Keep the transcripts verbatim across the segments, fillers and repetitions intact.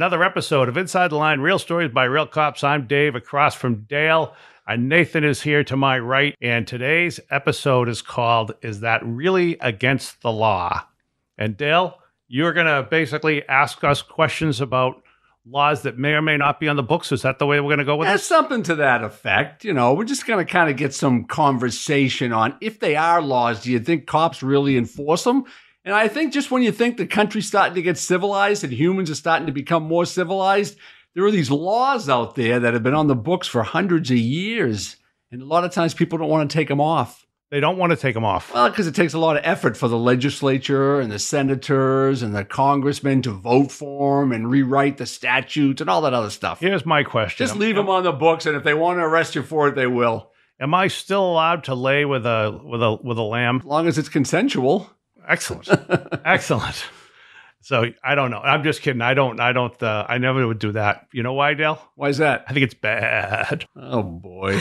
another episode of Inside the Line, Real Stories by Real Cops. I'm Dave, across from Dale, and Nathan is here to my right. And today's episode is called, Is That Really Against the Law? And Dale, you're going to basically ask us questions about laws that may or may not be on the books. Is that the way we're going to go with it? Yeah, something to that effect. You know, we're just going to kind of get some conversation on, if they are laws, do you think cops really enforce them? And I think just when you think the country's starting to get civilized and humans are starting to become more civilized, there are these laws out there that have been on the books for hundreds of years. And a lot of times people don't want to take them off. They don't want to take them off. Well, because it takes a lot of effort for the legislature and the senators and the congressmen to vote for them and rewrite the statutes and all that other stuff. Here's my question. Just leave I'm, them on the books, and if they want to arrest you for it, they will. Am I still allowed to lay with a with a with a lamb? As long as it's consensual. Excellent. Excellent. So I don't know. I'm just kidding. I don't I don't uh, I never would do that. You know why, Dale? Why is that? I think it's bad. Oh boy.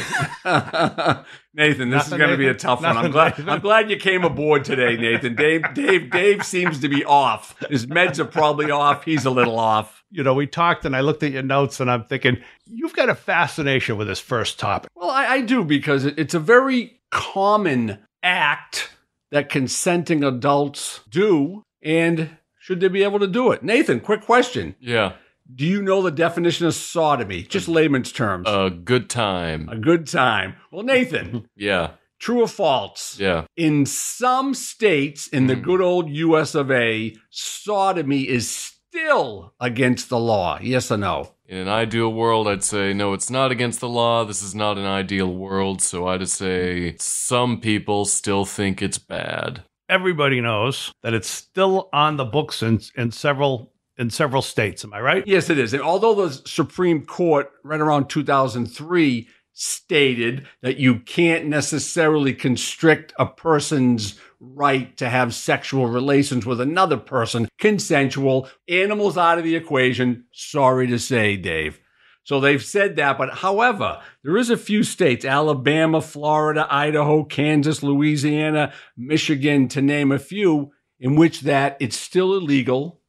Nathan, this Nothing, is going to be a tough Nothing, one. I'm glad Nathan. I'm glad you came aboard today, Nathan. Dave Dave Dave seems to be off. His meds are probably off. He's a little off. You know, we talked and I looked at your notes and I'm thinking, you've got a fascination with this first topic. Well, I, I do, because it's a very common act that consenting adults do, and should they be able to do it? Nathan, quick question. Yeah. Do you know the definition of sodomy? Just layman's terms. A good time. A good time. Well, Nathan. Yeah. True or false? Yeah. In some states, in the good old U S of A, sodomy is still against the law. Yes or no? In an ideal world, I'd say, no, it's not against the law. This is not an ideal world. So I'd say some people still think it's bad. Everybody knows that it's still on the books in, in several in several states. Am I right? Yes, it is. And although the Supreme Court right around two thousand three stated that you can't necessarily constrict a person's right to have sexual relations with another person, consensual, animals out of the equation, sorry to say, Dave. So they've said that, but however, there is a few states, Alabama, Florida, Idaho, Kansas, Louisiana, Michigan, to name a few, in which that it's still illegal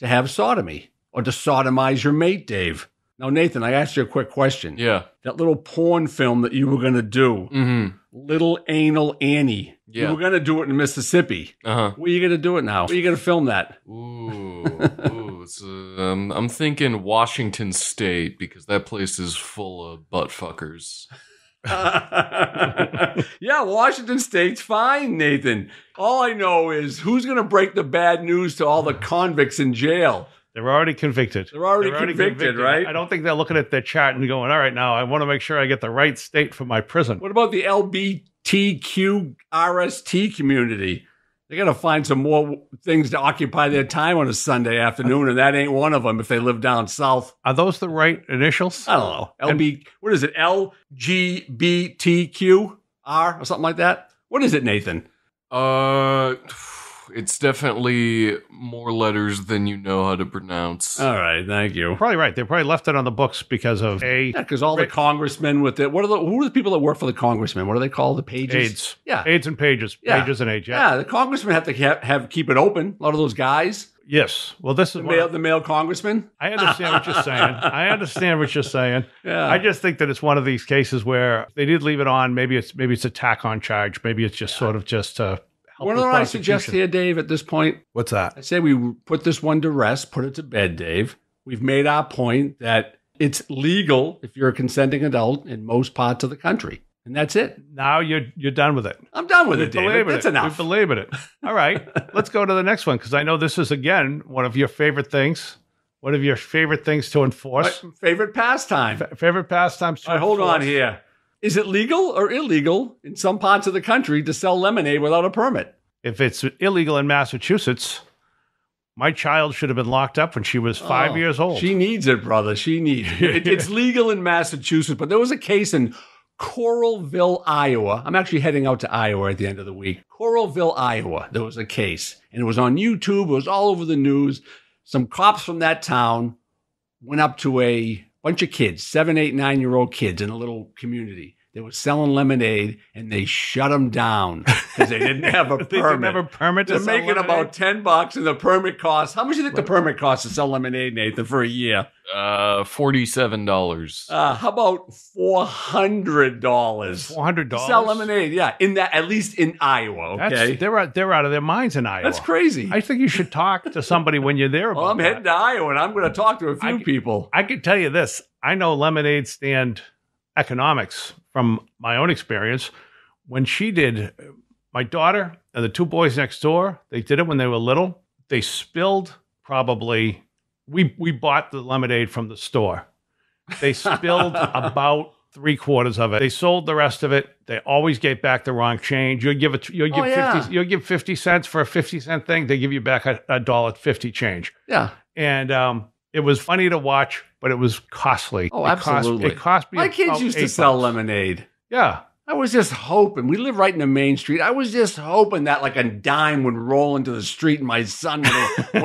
to have sodomy or to sodomize your mate, Dave. Now, Nathan, I asked you a quick question. Yeah. That little porn film that you were going to do, mm-hmm. Little Anal Annie. Yeah. You were going to do it in Mississippi. Uh-huh. Where are you going to do it now? Where are you going to film that? Ooh. Ooh. It's, um, I'm thinking Washington State, because that place is full of butt fuckers. Yeah, Washington State's fine, Nathan. All I know is, who's going to break the bad news to all the convicts in jail? They're already convicted. They're already, They're already convicted, convicted, right? I don't think they're looking at their chart and going, all right, now I want to make sure I get the right state for my prison. What about the L B T Q R S T community? They got to find some more things to occupy their time on a Sunday afternoon, and that ain't one of them if they live down south. Are those the right initials? I don't know. L B, what is it? L G B T Q R or something like that? What is it, Nathan? Uh... It's definitely more letters than you know how to pronounce. All right, thank you. You're probably right. They probably left it on the books because of a... Yeah, because all the congressmen with it. What are the, who are the people that work for the congressmen? What are they called? The pages? Aides. Yeah. Aides and pages. Yeah. Pages and aides. Yeah. Yeah, the congressmen have to have, have keep it open. A lot of those guys. Yes. Well, this is... The male, I, the male congressman? I understand what you're saying. I understand what you're saying. Yeah. I just think that it's one of these cases where they did leave it on. Maybe it's maybe it's a tack on charge. Maybe it's just yeah. sort of just... Uh, What do I suggest here, Dave, at this point? What's that? I say we put this one to rest, put it to bed, Dave. We've made our point that it's legal if you're a consenting adult in most parts of the country. And that's it. Now you're you're done with it. I'm done with it, Dave. That's enough. We've belabored it. All right. Let's go to the next one, because I know this is, again, one of your favorite things. One of your favorite things to enforce. Right. Favorite pastime. F- favorite pastimes to All right, enforce. Hold on here. Is it legal or illegal in some parts of the country to sell lemonade without a permit? If it's illegal in Massachusetts, my child should have been locked up when she was five oh, years old. She needs it, brother. She needs it. It's legal in Massachusetts, but there was a case in Coralville, Iowa. I'm actually heading out to Iowa at the end of the week. Coralville, Iowa, there was a case, and it was on YouTube. It was all over the news. Some cops from that town went up to a bunch of kids, seven, eight, nine-year-old kids in a little community. They were selling lemonade, and they shut them down because they didn't have a permit. They didn't have a permit to They're sell making lemonade? About ten bucks, and the permit costs. How much do you think the permit costs to sell lemonade, Nathan, for a year? Uh, forty-seven dollars. Uh, how about four hundred dollars? Four hundred dollars. Sell lemonade, yeah. In that, at least in Iowa. Okay, That's, they're out, they're out of their minds in Iowa. That's crazy. I think you should talk to somebody when you're there. About well, I'm that. heading to Iowa, and I'm going to talk to a few I, people. I can tell you this: I know lemonade stand economics from my own experience. When she did, my daughter and the two boys next door, they did it when they were little. They spilled probably, we, we bought the lemonade from the store. They spilled about three quarters of it. They sold the rest of it. They always gave back the wrong change. You'll give, a, you'll give, oh, yeah. fifty, you'll give fifty cents for a fifty cent thing. They give you back a, a dollar fifty change. Yeah. And, um, it was funny to watch, but it was costly. Oh, it absolutely. Cost, it cost me My kids used to sell bucks. lemonade. Yeah. I was just hoping. We live right in the main street. I was just hoping that like a dime would roll into the street and my son would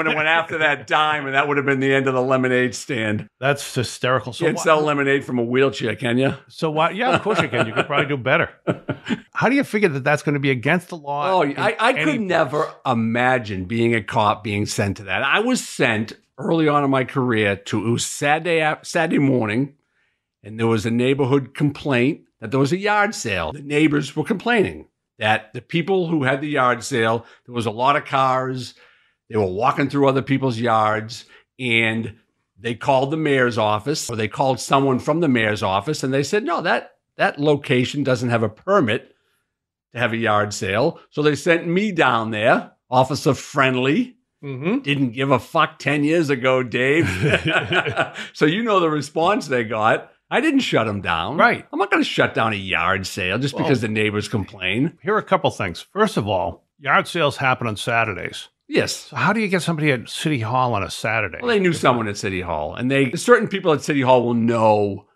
have went after that dime, and that would have been the end of the lemonade stand. That's hysterical. So you can't sell lemonade from a wheelchair, can you? So why? Yeah, of course you can. You could probably do better. How do you figure that that's going to be against the law? Oh, I, I could place? never imagine being a cop being sent to that. I was sent early on in my career to, it was Saturday, Saturday morning, and there was a neighborhood complaint that there was a yard sale. The neighbors were complaining that the people who had the yard sale, there was a lot of cars, they were walking through other people's yards, and they called the mayor's office, or they called someone from the mayor's office, and they said, no, that, that location doesn't have a permit to have a yard sale. So they sent me down there, officer friendly. Mm-hmm. Didn't give a fuck ten years ago, Dave. So you know the response they got. I didn't shut them down. Right. I'm not going to shut down a yard sale just well, because the neighbors complain. Here are a couple things. First of all, yard sales happen on Saturdays. Yes. So how do you get somebody at City Hall on a Saturday? Well, they knew someone at City Hall. And they certain people at City Hall will know.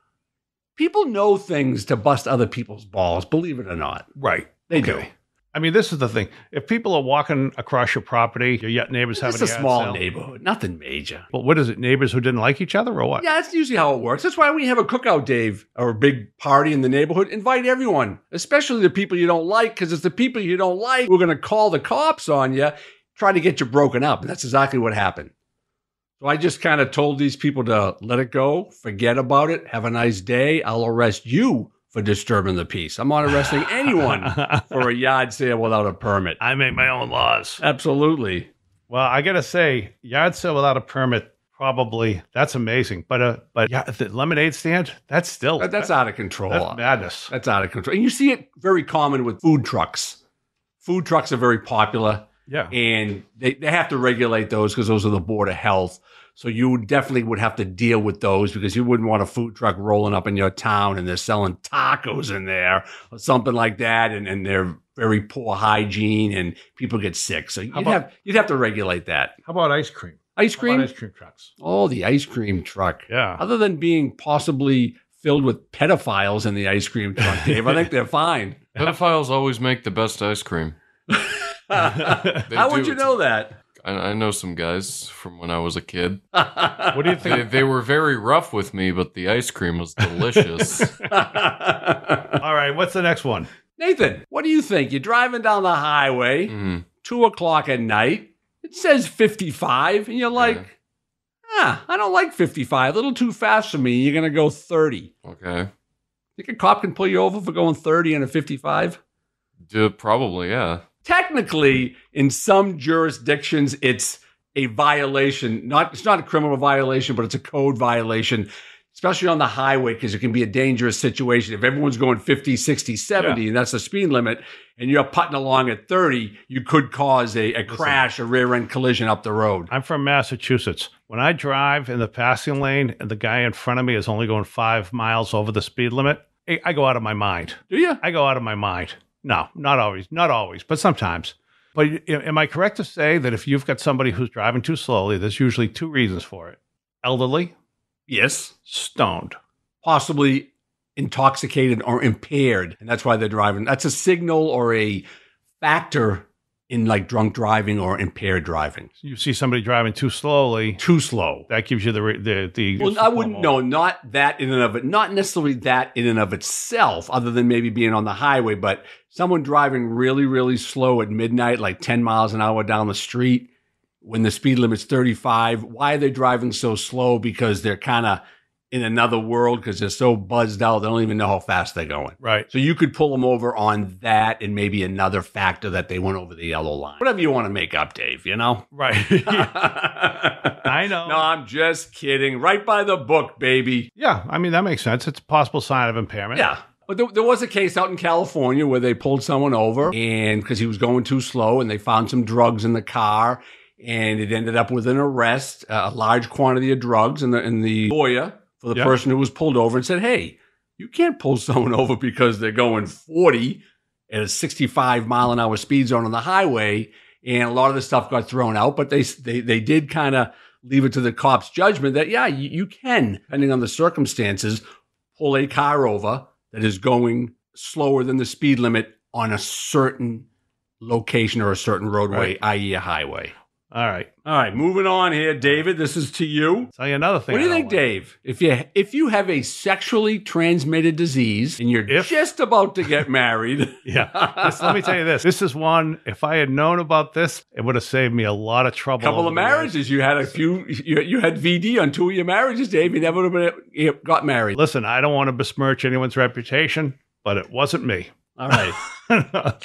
People know things to bust other people's balls, believe it or not. Right. They okay. do. I mean, this is the thing. If people are walking across your property, your neighbors have a yard sale. It's a small neighborhood, nothing major. But what is it, neighbors who didn't like each other or what? Yeah, that's usually how it works. That's why we have a cookout, Dave, or a big party in the neighborhood. Invite everyone, especially the people you don't like, because it's the people you don't like who are going to call the cops on you, try to get you broken up. And that's exactly what happened. So I just kind of told these people to let it go, forget about it, have a nice day, I'll arrest you for disturbing the peace. I'm not arresting anyone for a yard sale without a permit. I make my own laws. Absolutely. Well, I got to say, yard sale without a permit, probably, that's amazing. But uh, but yeah, the lemonade stand, that's still... That, that's that, out of control. That's madness. That's out of control. And you see it very common with food trucks. Food trucks are very popular. Yeah. And they, they have to regulate those because those are the Board of Health. So you definitely would have to deal with those because you wouldn't want a food truck rolling up in your town and they're selling tacos in there or something like that. And, and they're very poor hygiene and people get sick. So you'd, about, have, you'd have to regulate that. How about ice cream? Ice cream? How about ice cream trucks? Oh, the ice cream truck. Yeah. Other than being possibly filled with pedophiles in the ice cream truck, Dave, I think they're fine. Pedophiles always make the best ice cream. How do. would you know that? I know some guys from when I was a kid. What do you think? They, they were very rough with me, but the ice cream was delicious. All right, what's the next one? Nathan, what do you think? You're driving down the highway, mm. two o'clock at night. It says fifty-five, and you're like, yeah. ah, I don't like fifty-five. A little too fast for me. You're going to go thirty. Okay. Think a cop can pull you over for going thirty and a fifty-five? Duh, probably, yeah. Technically, in some jurisdictions, it's a violation. Not It's not a criminal violation, but it's a code violation, especially on the highway, because it can be a dangerous situation. If everyone's going fifty, sixty, seventy, yeah. and that's the speed limit, and you're putting along at thirty, you could cause a, a crash, a rear-end collision up the road. I'm from Massachusetts. When I drive in the passing lane and the guy in front of me is only going five miles over the speed limit, I go out of my mind. Do you? I go out of my mind. No, not always, not always, but sometimes. But am I correct to say that if you've got somebody who's driving too slowly, there's usually two reasons for it? Elderly? Yes. Stoned. Possibly intoxicated or impaired. And that's why they're driving. That's a signal or a factor in like drunk driving or impaired driving. You see somebody driving too slowly. Too slow. That gives you the the the. Well, I wouldn't know. Not that in and of it. Not necessarily that in and of itself, other than maybe being on the highway. But someone driving really, really slow at midnight, like ten miles an hour down the street, when the speed limit's thirty-five. Why are they driving so slow? Because they're kind of in another world, because they're so buzzed out, they don't even know how fast they're going. Right. So you could pull them over on that and maybe another factor that they went over the yellow line. Whatever you want to make up, Dave, you know? Right. I know. No, I'm just kidding. Right by the book, baby. Yeah, I mean, that makes sense. It's a possible sign of impairment. Yeah. But there, there was a case out in California where they pulled someone over and because he was going too slow and they found some drugs in the car and it ended up with an arrest, uh, a large quantity of drugs in the, in the lawyer for the yep. person who was pulled over and said, hey, you can't pull someone over because they're going forty at a sixty-five mile an hour speed zone on the highway. And a lot of the stuff got thrown out, but they they, they did kind of leave it to the cop's judgment that, yeah, you, you can, depending on the circumstances, pull a car over that is going slower than the speed limit on a certain location or a certain roadway, right. that is a highway. All right. All right. Moving on here, David. This is to you. I'll tell you another thing. What do you think, Dave? If you if you have a sexually transmitted disease and you're if, just about to get married. Yeah. This, let me tell you this. This is one, if I had known about this, it would have saved me a lot of trouble. A couple of marriages. You had a few, you, you had V D on two of your marriages, Dave. You never would have been, you got married. Listen, I don't want to besmirch anyone's reputation, but it wasn't me. All right.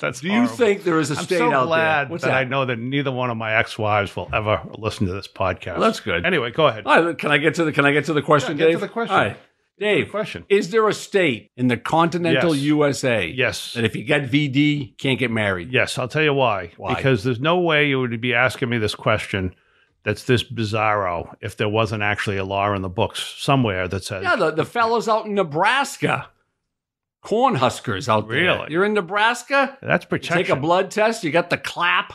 That's Do you horrible. Think there is a state out there? I'm so glad that, that I know that neither one of my ex-wives will ever listen to this podcast. Well, that's good. Anyway, go ahead. All right, can I get to the Can I get to the question, yeah, get Dave? To the question. All right, Dave. The question. Is there a state in the continental yes. U S A? Yes. That if you get V D, can't get married? Yes. I'll tell you why. Why? Because there's no way you would be asking me this question. That's this bizarro. If there wasn't actually a law in the books somewhere that says, yeah, the, the fellas out in Nebraska. Cornhuskers out there. Really? You're in Nebraska? That's protection. You take a blood test. You got the clap.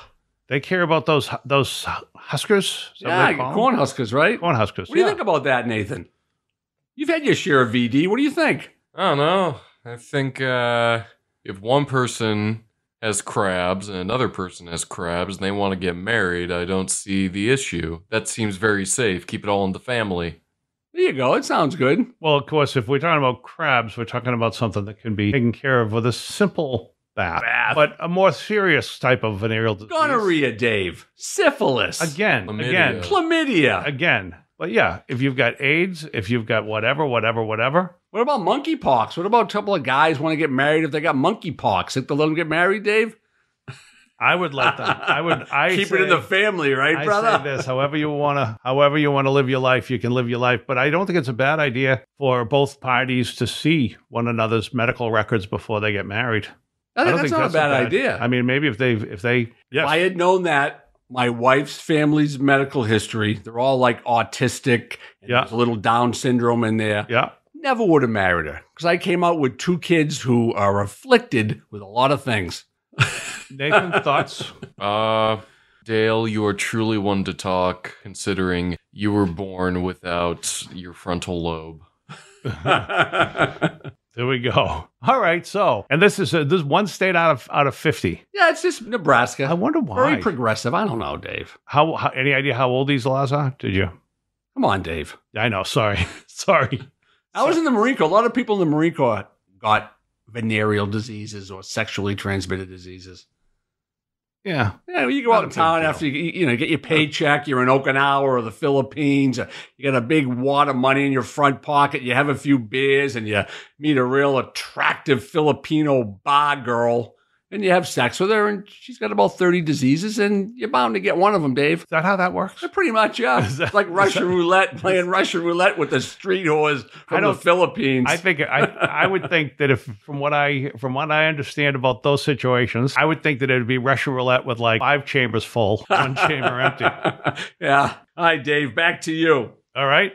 They care about those those Huskers? Yeah, Cornhuskers, right? Cornhuskers. What yeah. do you think about that, Nathan? You've had your share of V D. What do you think? I don't know. I think uh, if one person has crabs and another person has crabs and they want to get married, I don't see the issue. That seems very safe. Keep it all in the family. There you go. It sounds good. Well, of course, if we're talking about crabs, we're talking about something that can be taken care of with a simple bath, bath. But a more serious type of venereal disease. Gonorrhea, Dave. Syphilis. Again. Chlamydia. Again. Chlamydia. Again. But yeah, if you've got AIDS, if you've got whatever, whatever, whatever. What about monkeypox? What about a couple of guys want to get married if they got monkeypox? If they let them get married, Dave? I would let them. I would. I keep say, it in the family, right, brother? I say this. However you want to, however you want to live your life, you can live your life. But I don't think it's a bad idea for both parties to see one another's medical records before they get married. I, I don't that's think not that's a bad, a bad idea. I mean, maybe if they, if they, yes. If I had known that. My wife's family's medical history—they're all like autistic. And yeah, there's a little Down syndrome in there. Yeah. Never would have married her because I came out with two kids who are afflicted with a lot of things. Nathan, thoughts? Uh, Dale, you are truly one to talk, considering you were born without your frontal lobe. There we go. All right, so, and this is a, this is one state out of out of fifty. Yeah, it's just Nebraska. I wonder why. Very progressive. I don't know, Dave. How? how any idea how old these laws are? Did you? Come on, Dave. I know. Sorry, sorry. I was in the Marine Corps. A lot of people in the Marine Corps got venereal diseases or sexually transmitted diseases. Yeah. Yeah, well, you go out in town after you, you know, get your paycheck, you're in Okinawa or the Philippines, or you got a big wad of money in your front pocket, you have a few beers, and you meet a real attractive Filipino bar girl, and you have sex with her, and she's got about thirty diseases, and you're bound to get one of them, Dave. Is that how that works? Yeah, pretty much, yeah. That, it's like Russian that, roulette, playing Russian roulette with the street whores from the Philippines. I think I, I would think that if from what I from what I understand about those situations, I would think that it would be Russian roulette with like five chambers full, one chamber empty. Yeah. All right, Dave, back to you. All right.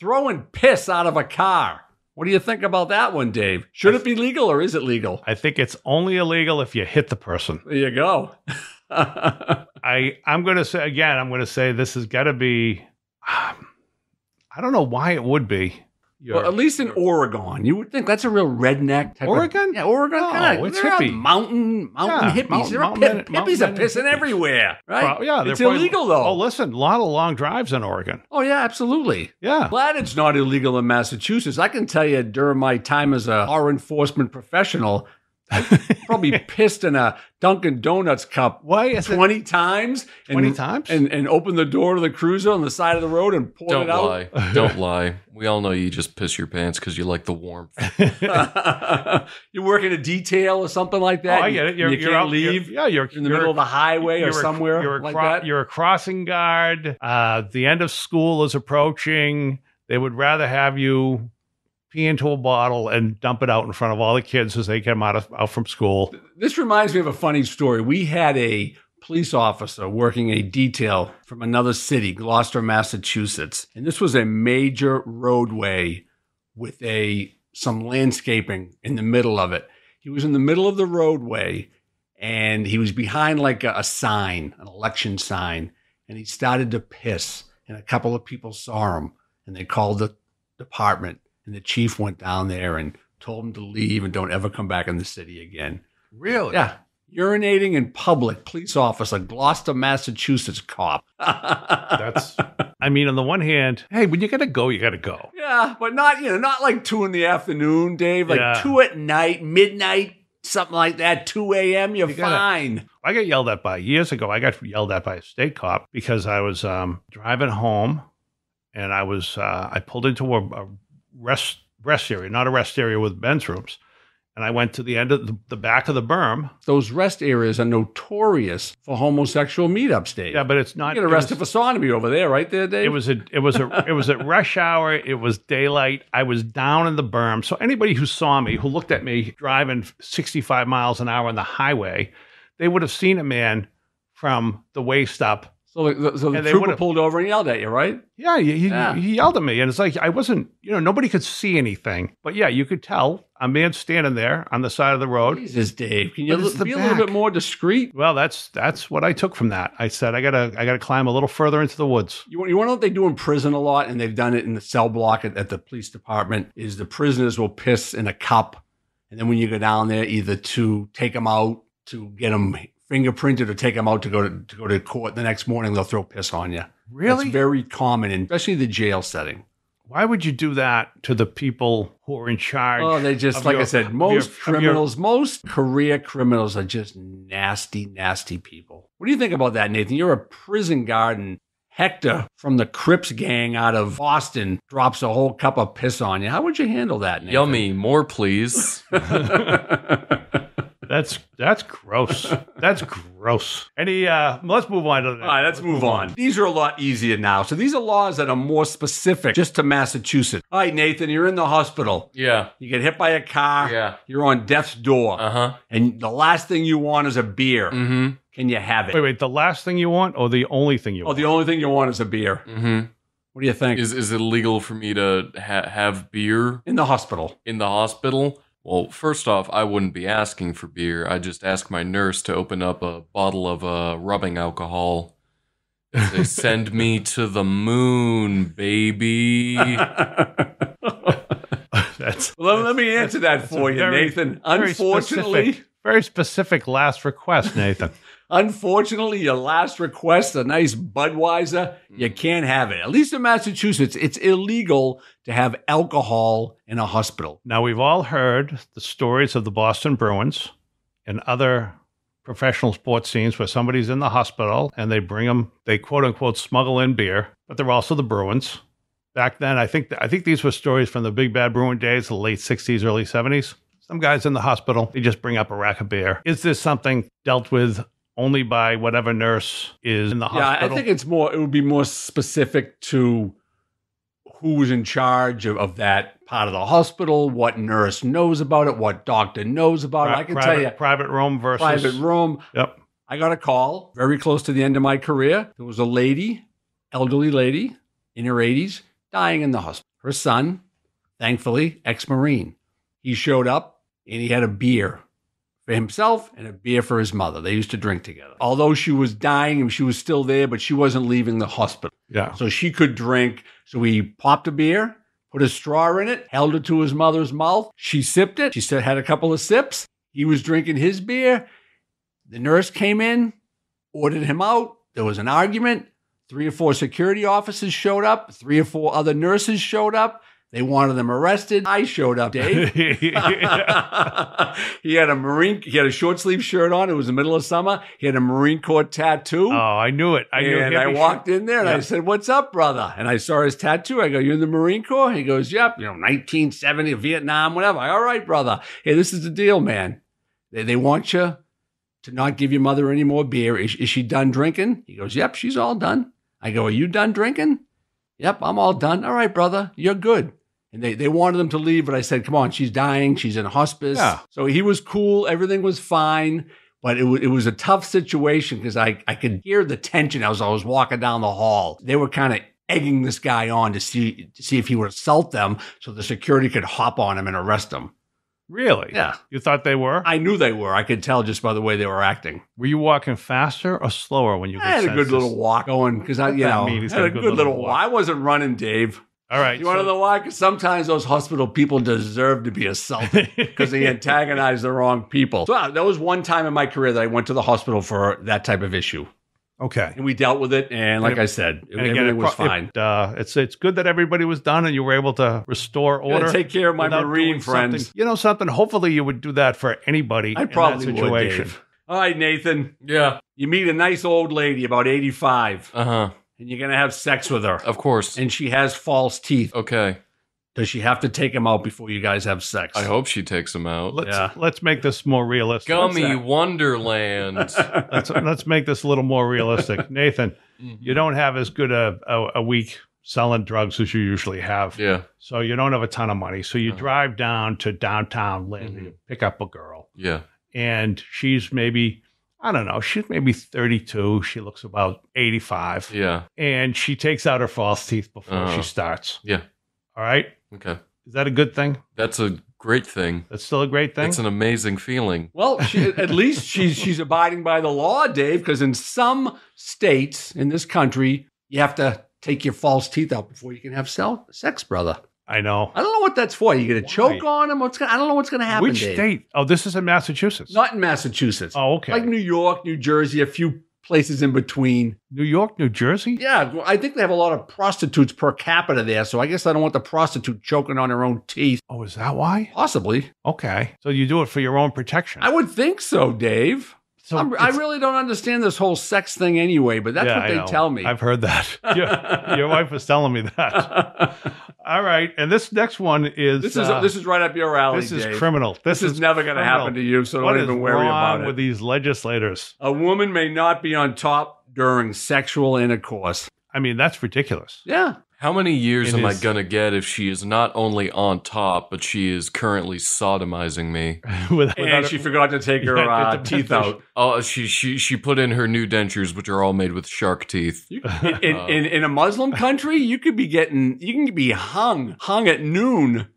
Throwing piss out of a car. What do you think about that one, Dave? Should it be legal or is it legal? I think it's only illegal if you hit the person. There you go. I, I'm going to say, again, I'm going to say this has got to be, um, I don't know why it would be. Your, well, at least in your, Oregon, you would think that's a real redneck type. Oregon, of, yeah, Oregon. No, kinda, it's hippie. Mountain, mountain yeah, hippies. Mountain, there are mountain, pip, mountain, hippies mountain, are pissing hippies. everywhere, right? Pro, yeah, it's illegal probably, though. Oh, listen, a lot of long drives in Oregon. Oh yeah, absolutely. Yeah, glad it's not illegal in Massachusetts. I can tell you, during my time as a law enforcement professional, I probably pissed in a Dunkin' Donuts cup Why is twenty it? times. twenty and, times? And, and opened the door to the cruiser on the side of the road and poured Don't it out. Don't lie. Don't lie. We all know you just piss your pants because you like the warmth. You work in a detail or something like that. Oh, I get it. You're, you you're can't out, leave. You're, yeah, you're in the you're, middle of the highway or somewhere a, you're like that. You're a crossing guard. Uh, the end of school is approaching. They would rather have you pee into a bottle and dump it out in front of all the kids as they come out, of, out from school. This reminds me of a funny story. We had a police officer working a detail from another city, Gloucester, Massachusetts. And this was a major roadway with a some landscaping in the middle of it. He was in the middle of the roadway and he was behind like a, a sign, an election sign. And he started to piss. And a couple of people saw him and they called the department. And the chief went down there and told him to leave and don't ever come back in the city again. Really? Yeah. Urinating in public, police officer, Gloucester, Massachusetts cop. That's, I mean, on the one hand, hey, when you got to go, you got to go. Yeah, but not, you know, not like two in the afternoon, Dave, like yeah. two at night, midnight, something like that, two a m, you're you gotta, fine. I got yelled at by, years ago, I got yelled at by a state cop because I was um, driving home and I was, uh, I pulled into a, a rest rest area, not a rest area with bench rooms. And I went to the end of the, the back of the berm. Those rest areas are notorious for homosexual meetups, Dave. Yeah, but it's not. You get arrested was, for sodomy over there, right there, Dave. It was a, it was a, it was at rush hour. It was daylight. I was down in the berm, so anybody who saw me, who looked at me driving sixty-five miles an hour on the highway, they would have seen a man from the waist up. So the, so the trooper pulled over and yelled at you, right? Yeah he, yeah, he yelled at me. And it's like, I wasn't, you know, nobody could see anything. But yeah, you could tell a man standing there on the side of the road. Jesus, Dave, can you look, be back. a little bit more discreet? Well, that's that's what I took from that. I said, I got to I gotta climb a little further into the woods. You, you want to know what they do in prison a lot, and they've done it in the cell block at, at the police department, is the prisoners will piss in a cup. And then when you go down there, either to take them out, to get them fingerprinted, or take them out to go to, to go to court the next morning, they'll throw piss on you. Really? It's very common, in, especially the jail setting. Why would you do that to the people who are in charge? Oh, they just, like your, I said, most your, criminals, your... most career criminals are just nasty, nasty people. What do you think about that, Nathan? You're a prison guard, and Hector from the Crips gang out of Boston drops a whole cup of piss on you. How would you handle that, Nathan? Yummy. More, please. That's that's gross. That's gross. Any, uh, let's move on to that. All right, let's, let's move on. on. These are a lot easier now. So these are laws that are more specific just to Massachusetts. All right, Nathan, you're in the hospital. Yeah. You get hit by a car. Yeah. You're on death's door. Uh-huh. And the last thing you want is a beer. Mm-hmm. Can you have it? Wait, wait, the last thing you want or the only thing you want? Oh, the only thing you want is a beer. Mm-hmm. What do you think? Is, is it legal for me to ha have beer? In the hospital. In the hospital? Well, first off, I wouldn't be asking for beer. I'd just ask my nurse to open up a bottle of uh, rubbing alcohol. They send me to the moon, baby. that's, well, that's, let me answer that for you, very, Nathan. Very Unfortunately, specific, very specific last request, Nathan. Unfortunately, your last request, a nice Budweiser, you can't have it. At least in Massachusetts, it's illegal to have alcohol in a hospital. Now, we've all heard the stories of the Boston Bruins and other professional sports scenes where somebody's in the hospital and they bring them, they quote unquote smuggle in beer, but they're also the Bruins. Back then, I think, th I think these were stories from the Big Bad Bruin days, the late sixties, early seventies. Some guys in the hospital, they just bring up a rack of beer. Is this something dealt with only by whatever nurse is in the hospital? Yeah, I think it's more, it would be more specific to who was in charge of, of that part of the hospital, what nurse knows about it, what doctor knows about it. I can private, tell you. Private room versus. Private room. Yep. I got a call very close to the end of my career. There was a lady, elderly lady in her eighties, dying in the hospital. Her son, thankfully, ex-Marine. He showed up and he had a beer for himself and a beer for his mother. They used to drink together. Although she was dying and she was still there, but she wasn't leaving the hospital. Yeah. So she could drink. So he popped a beer, put a straw in it, held it to his mother's mouth. She sipped it. She said, had a couple of sips. He was drinking his beer. The nurse came in, ordered him out. There was an argument. Three or four security officers showed up. Three or four other nurses showed up. They wanted him arrested. I showed up, Dave. He had a Marine, he had a short sleeve shirt on. It was the middle of summer. He had a Marine Corps tattoo. Oh, I knew it. I knew it. And I walked in there and yeah. I said, "What's up, brother?" And I saw his tattoo. I go, "You're in the Marine Corps?" He goes, "Yep, you know, nineteen seventy, Vietnam, whatever." I, "All right, brother. Hey, this is the deal, man. They, they want you to not give your mother any more beer. Is, is she done drinking?" He goes, "Yep, she's all done." I go, "Are you done drinking?" "Yep, I'm all done." "All right, brother, you're good." And they, they wanted them to leave, but I said, "Come on, she's dying. She's in hospice." Yeah. So he was cool. Everything was fine. But it, w it was a tough situation because I, I could hear the tension as I was walking down the hall. They were kind of egging this guy on to see, to see if he would assault them so the security could hop on him and arrest him. Really? Yeah. You thought they were? I knew they were. I could tell just by the way they were acting. Were you walking faster or slower when you? I had a good little walk going because I, you know, had a good little walk. I wasn't running, Dave. All right. You want to know why? Because sometimes those hospital people deserve to be assaulted because they antagonize the wrong people. So uh, that was one time in my career that I went to the hospital for that type of issue. Okay. And we dealt with it. And like and it, I said, it, again, everything it, was fine. It, uh, it's it's good that everybody was done and you were able to restore order. Yeah, take care of my Marine friends. Something. You know something? Hopefully you would do that for anybody I in probably that situation. Would, Dave. All right, Nathan. Yeah. You meet a nice old lady, about eighty-five. Uh-huh. And you're going to have sex with her. Of course. And she has false teeth. Okay. Does she have to take him out before you guys have sex? I hope she takes him out. Let's, yeah. let's make this more realistic. Gummy Wonderland. let's, let's make this a little more realistic. Nathan, mm-hmm. you don't have as good a, a, a week selling drugs as you usually have. Yeah. So you don't have a ton of money. So you uh-huh. drive down to downtown Lynn mm-hmm. and pick up a girl. Yeah. And she's maybe... I don't know. She's maybe thirty-two. She looks about eighty-five. Yeah. And she takes out her false teeth before uh, she starts. Yeah. All right? Okay. Is that a good thing? That's a great thing. That's still a great thing? It's an amazing feeling. Well, she, at least she's, she's abiding by the law, Dave, because in some states in this country, you have to take your false teeth out before you can have sex, brother. I know. I don't know what that's for. You going to choke on him? What's gonna, I don't know what's going to happen. Which Dave. State? Oh, this is in Massachusetts. Not in Massachusetts. Oh, okay. Like New York, New Jersey, a few places in between. New York, New Jersey? Yeah. I think they have a lot of prostitutes per capita there, so I guess I don't want the prostitute choking on her own teeth. Oh, is that why? Possibly. Okay. So you do it for your own protection. I would think so, Dave. So I really don't understand this whole sex thing anyway, but that's yeah, what they tell me. I've heard that. Your, your wife was telling me that. All right. And this next one is... This is uh, this is right up your alley, This is Dave. Criminal. This, this is, is never going to happen to you, so what don't even worry about it. What is wrong with these legislators? A woman may not be on top during sexual intercourse. I mean, that's ridiculous. Yeah. How many years it am is. I going to get if she is not only on top, but she is currently sodomizing me? without, and without she her, forgot to take her yeah, uh, teeth out. Oh, she, she she put in her new dentures, which are all made with shark teeth. You, in, uh, in, in a Muslim country, you could be getting, you can be hung, hung at noon.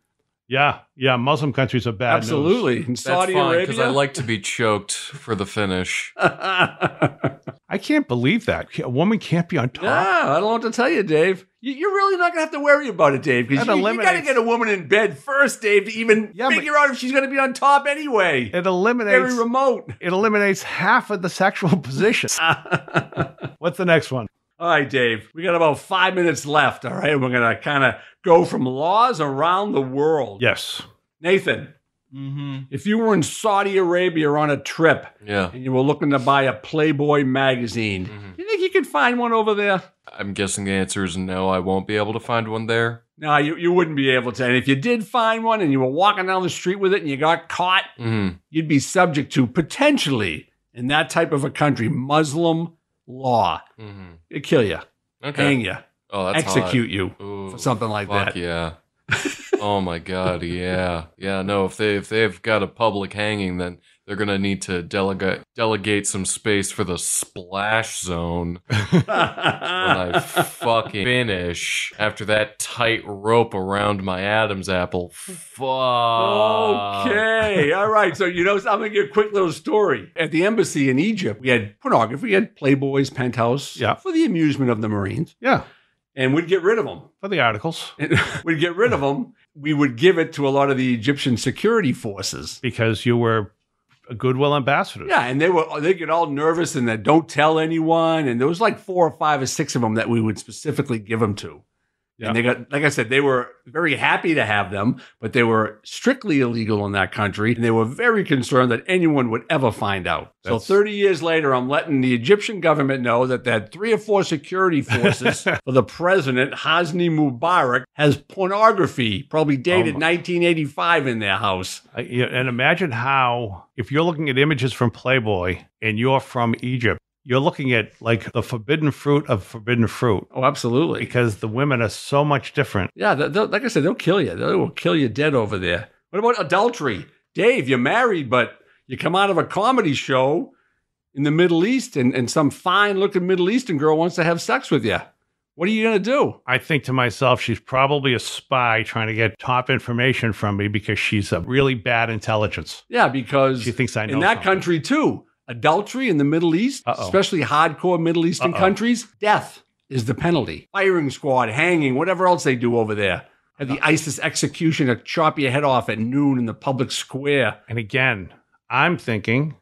Yeah, yeah, Muslim countries are bad Absolutely. News. In Saudi That's fine, because I like to be choked for the finish. I can't believe that. A woman can't be on top. Yeah, I don't know what to tell you, Dave. You're really not going to have to worry about it, Dave, because you, you got to get a woman in bed first, Dave, to even yeah, figure out if she's going to be on top anyway. It eliminates... Very remote. It eliminates half of the sexual position. What's the next one? All right, Dave, we got about five minutes left, all right? We're going to kind of go from laws around the world. Yes. Nathan, mm-hmm. if you were in Saudi Arabia on a trip yeah. and you were looking to buy a Playboy magazine, do mm-hmm. you think you could find one over there? I'm guessing the answer is no, I won't be able to find one there. No, you, you wouldn't be able to. And if you did find one and you were walking down the street with it and you got caught, mm-hmm. you'd be subject to potentially, in that type of a country, Muslim law. Mm-hmm. It'd kill you. Okay. Hang you. Oh, that's execute hot. You Ooh, for something like fuck that. Yeah. Oh my God. Yeah. Yeah. No, if they if they've got a public hanging, then they're gonna need to delegate delegate some space for the splash zone when I fucking finish after that tight rope around my Adam's apple. Fuck. Okay. All right. So you know, I'm gonna give a quick little story. At the embassy in Egypt, we had pornography, we had Playboys, Penthouse, yeah. for the amusement of the Marines. Yeah. and we'd get rid of them. For the articles. We'd get rid of them. We would give it to a lot of the Egyptian security forces. Because you were a goodwill ambassador. Yeah, and they were they get all nervous and that don't tell anyone. And there was like four or five or six of them that we would specifically give them to. Yeah. And they got, like I said, they were very happy to have them, but they were strictly illegal in that country. And they were very concerned that anyone would ever find out. That's... So thirty years later, I'm letting the Egyptian government know that that three or four security forces for the president, Hosni Mubarak, has pornography, probably dated oh nineteen eighty-five in their house. I, and imagine how, if you're looking at images from Playboy and you're from Egypt, you're looking at like the forbidden fruit of forbidden fruit. Oh, absolutely. Because the women are so much different. Yeah, like I said, they'll kill you. They will kill you dead over there. What about adultery? Dave, you're married, but you come out of a comedy show in the Middle East and, and some fine-looking Middle Eastern girl wants to have sex with you. What are you going to do? I think to myself, she's probably a spy trying to get top information from me because she's a really bad intelligence. Yeah, because she thinks I know in that something. Country, too. Adultery in the Middle East, uh-oh, especially hardcore Middle Eastern uh-oh countries, death is the penalty. Firing squad, hanging, whatever else they do over there. Have the ISIS executioner chop your head off at noon in the public square. And again, I'm thinking,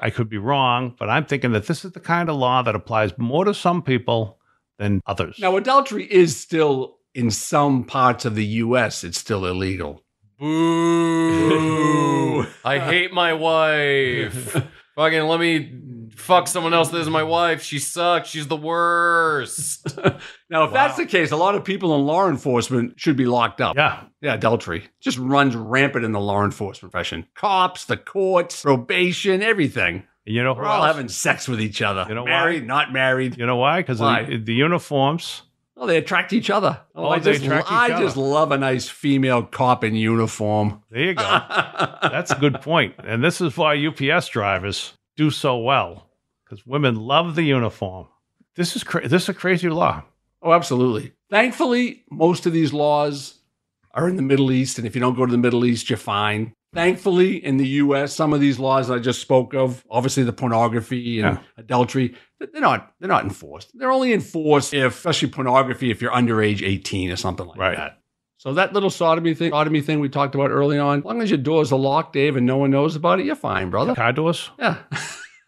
I could be wrong, but I'm thinking that this is the kind of law that applies more to some people than others. Now, adultery is still, in some parts of the U S, it's still illegal. Boo! I hate my wife. Fucking let me fuck someone else that isn't my wife. She sucks. She's the worst. Now, if wow. that's the case, a lot of people in law enforcement should be locked up. Yeah. Yeah, adultery. Just runs rampant in the law enforcement profession. Cops, the courts, probation, everything. You know, we're all else? having sex with each other. You know married, why? not married. You know why? Because the, the uniforms... Oh, they attract each other. Oh, oh I they just, attract each I other. I just love a nice female cop in uniform. There you go. That's a good point. And this is why U P S drivers do so well, because women love the uniform. This is cra this is a crazy law. Oh, absolutely. Thankfully, most of these laws are in the Middle East, and if you don't go to the Middle East, you're fine. Thankfully, in the U S, some of these laws I just spoke of, obviously the pornography and yeah. adultery, they're not they're not enforced. They're only enforced if, especially pornography, if you're under age eighteen or something like right. that. So that little sodomy thing, sodomy thing we talked about early on, as long as your doors are locked, Dave, and no one knows about it, you're fine, brother. Car doors? Yeah.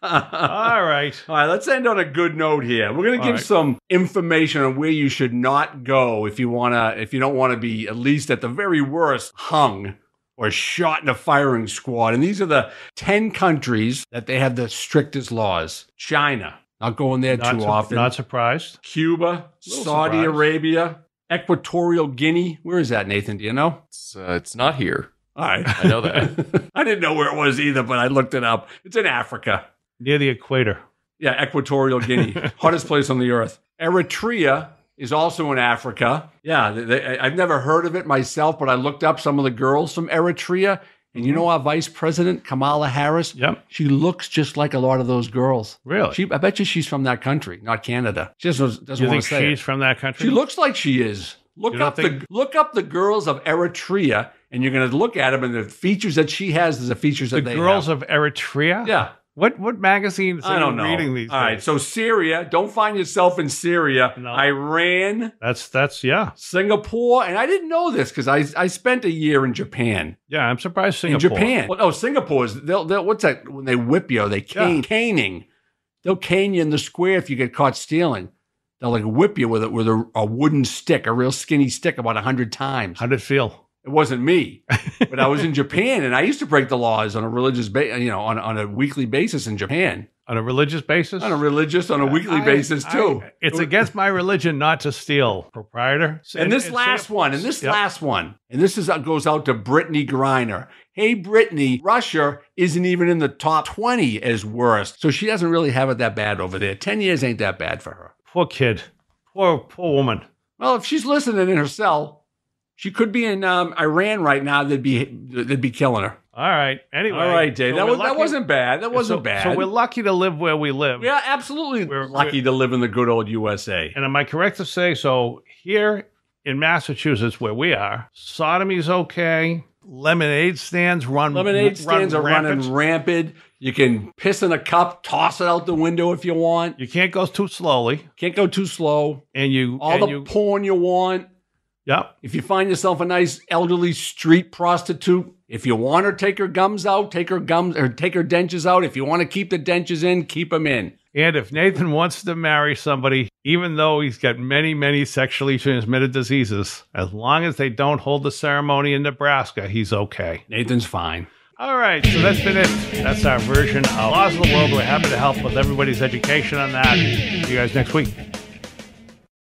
All right. All right, let's end on a good note here. We're going to give right. some information on where you should not go if you want to, if you don't want to be, at least at the very worst, hung or shot in a firing squad. And these are the ten countries that they have the strictest laws. China, not going there not too often. Not surprised. Cuba, Saudi surprised. Arabia, Equatorial Guinea. Where is that, Nathan? Do you know? It's, uh, it's not here. All right. I know that. I didn't know where it was either, but I looked it up. It's in Africa. Near the equator. Yeah, Equatorial Guinea. Hottest place on the earth. Eritrea is also in Africa. Yeah, they, they, I've never heard of it myself, but I looked up some of the girls from Eritrea. And you know our vice president, Kamala Harris? Yep. She looks just like a lot of those girls. Really? She, I bet you she's from that country, not Canada. She just doesn't want to say. You think she's it. from that country? She looks like she is. Look up, the, look up the girls of Eritrea, and you're going to look at them, and the features that she has is the features that the they girls have. of Eritrea? Yeah. What what magazines are you reading these days? All right, so Syria, don't find yourself in Syria. No. Iran. That's, that's yeah. Singapore, and I didn't know this because I, I spent a year in Japan. Yeah, I'm surprised Singapore. In Japan. Well, oh, Singapore is, they'll, they'll, what's that, when they whip you, they cane, yeah. caning. They'll cane you in the square if you get caught stealing. They'll like whip you with, it, with a, a wooden stick, a real skinny stick about a hundred times. How'd it feel? It wasn't me, but I was in Japan, and I used to break the laws on a religious, ba you know, on, on a weekly basis in Japan. On a religious basis? On a religious, on a weekly I, basis, I, too. I, it's against my religion not to steal, proprietor. And this and, last and one, and this yep. last one, and this is goes out to Brittany Greiner. Hey, Brittany, Russia isn't even in the top twenty as worst, so she doesn't really have it that bad over there. Ten years ain't that bad for her. Poor kid. Poor, poor woman. Well, if she's listening in her cell... She could be in um, Iran right now. They'd be they'd be killing her. All right. Anyway, all right, Dave. So that was lucky. that wasn't bad. That wasn't so, bad. So we're lucky to live where we live. Yeah, absolutely. We're lucky we're, to live in the good old U S A. And am I correct to say so? Here in Massachusetts, where we are, sodomy's okay, Lemonade stands run Lemonade stands run are rampant. running rampant. You can piss in a cup, toss it out the window if you want. You can't go too slowly. Can't go too slow. And you all and the you, porn you want. Yep. If you find yourself a nice elderly street prostitute, if you want her, take her gums out, take her gums or take her dentures out. If you want to keep the dentures in, keep them in. And if Nathan wants to marry somebody, even though he's got many, many sexually transmitted diseases, as long as they don't hold the ceremony in Nebraska, he's okay. Nathan's fine. All right, so that's been it. That's our version of Laws of the World. We're happy to help with everybody's education on that. See you guys next week.